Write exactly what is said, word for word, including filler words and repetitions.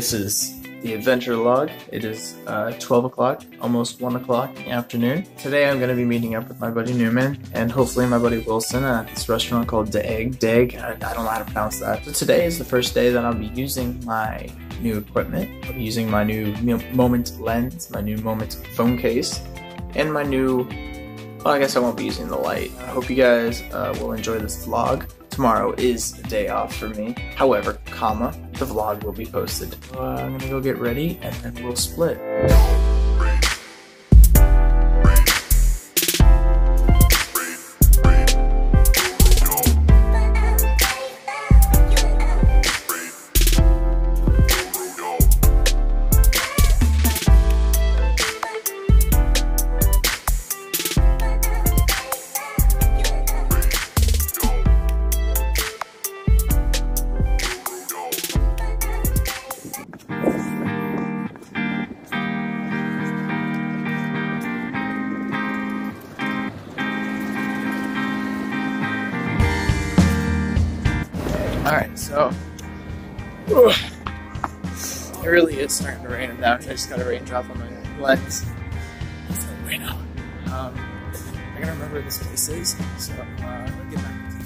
This is the adventure log. It is uh, twelve o'clock, almost one o'clock in the afternoon. Today I'm going to be meeting up with my buddy Newman and hopefully my buddy Wilson at this restaurant called Daeg. Daeg, I, I don't know how to pronounce that. So today is the first day that I'll be using my new equipment. I'll be using my new Moment lens, my new Moment phone case, and my new... Well, I guess I won't be using the light. I hope you guys uh, will enjoy this vlog. Tomorrow is a day off for me. However, comma, the vlog will be posted. Uh, I'm gonna go get ready and then we'll split. Alright, so, whew, it really is starting to rain in that. I just got a raindrop on my lens. It's like, right now. Um, I gotta remember where this place is, so uh, I'll get back to you.